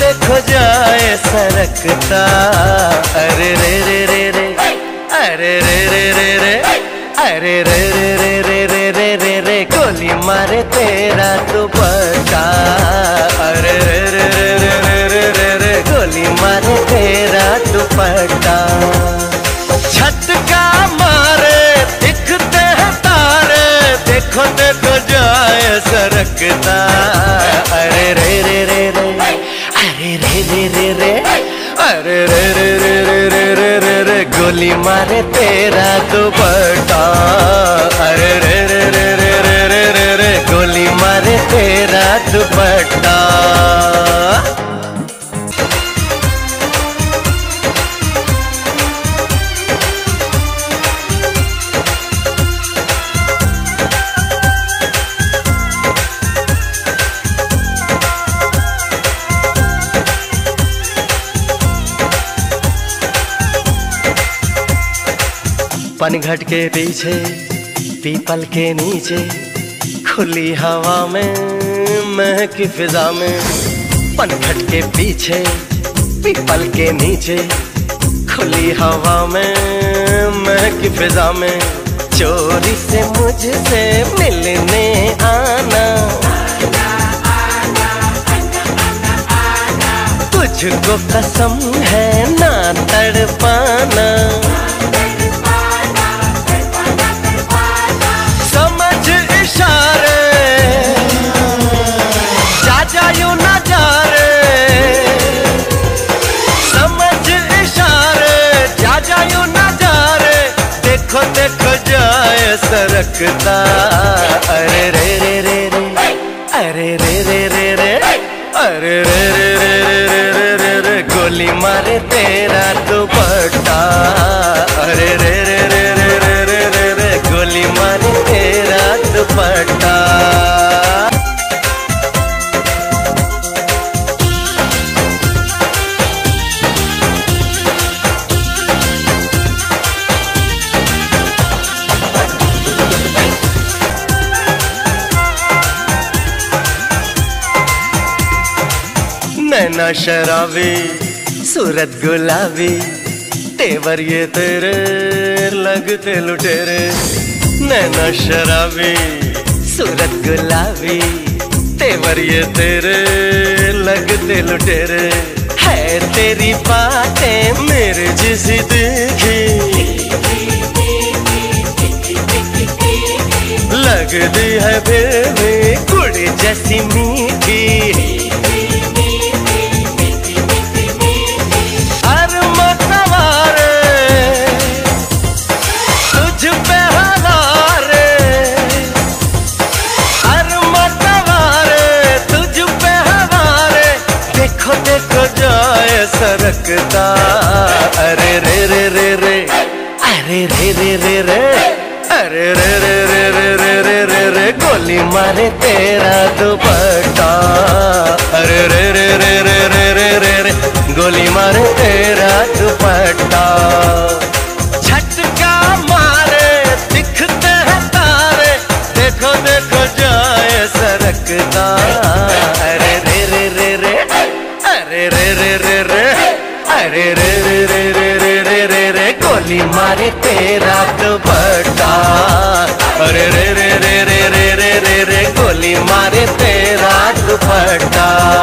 देखो जाए सरकता। अरे रे रे रे रे, अरे रे रे रे रे, अरे रे रे रे रे रे रे रे रे, गोली मारे तेरा दुपट्टा। अरे रे रे रे रे रे रे रे, गोली मारे तेरा दुपट्टा। छत का मारे दिखते हैं तारे, देखो देखो जाए सरकता। अरे रे रे रे रे, अरे रे रे रे रे, अरे रे रे रे रे रे रे रे रे, गोली मारे तेरा दुपट्टा। अरे रे रे रे रे रे रे रे रे, गोली मारे तेरा दुपट्टा। पनघट के पीछे पीपल के नीचे, खुली हवा में महकी फिजा में। पनघट के पीछे पीपल के नीचे, खुली हवा में महकी फिजा में। चोरी से मुझसे मिलने आना, तुझको कसम है ना तड़पाना। सरकता। अरे रे रे रे रे, अरे रे रे रे रे, अरे रे रे रे रे रे रे रे, गोली मारे तेरा दुपट्टा। अरे रे रे रे रे रे रे रे, गोली मारे तेरा दुपट्टा। नैना शराबी सूरत गुलाबी, तेवर ये तेरे लगते लुटेरे। नैना शराबी सूरत गुलाबी, तेवर ये तेरे लगते लुटेरे। है तेरी बातें मेरे जिसे देखी, लगती है बेबी गुड़ जैसी मीठी। सरकता। अरे रे रे रे रे, अरे रे रे रे रे, अरे रे रे रे रे रे रे रे रे, गोली मारे तेरा दुपट्टा। अरे रे रे रे रे रे रे रे, गोली मारे तेरा दुपट्टा। झटका मारे दिखते हैं तारे, देखो देखो जाए सरकता। अरे रे रे रे रे, अरे रे रे रे रे, अरे रे रे रे रे रे रे रे रे, गोली मारे तेरा दुपट्टा। अरे रे रे रे रे रे रे रे, गोली मारे तेरा दुपट्टा।